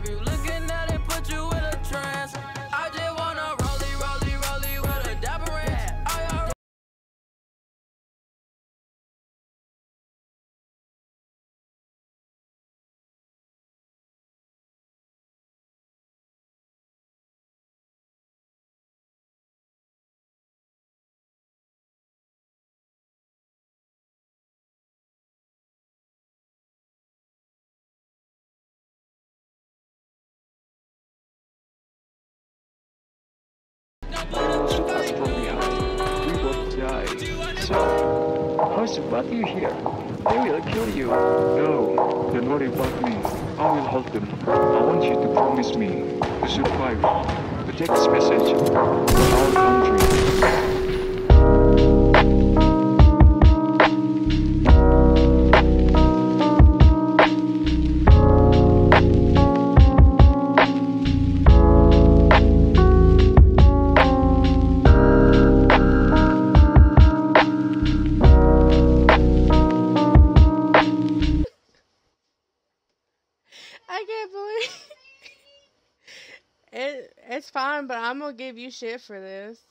have you looking at it, put you in a trance. I just wanna rollie, rollie, rollie with a dapper ranch. Us from behind. We both die. So, how's it about you here? They will kill you. No, don't worry about me. I will help them. I want you to promise me to survive, to take this message to our country. I can't believe it. It's fine, but I'm gonna give you shit for this.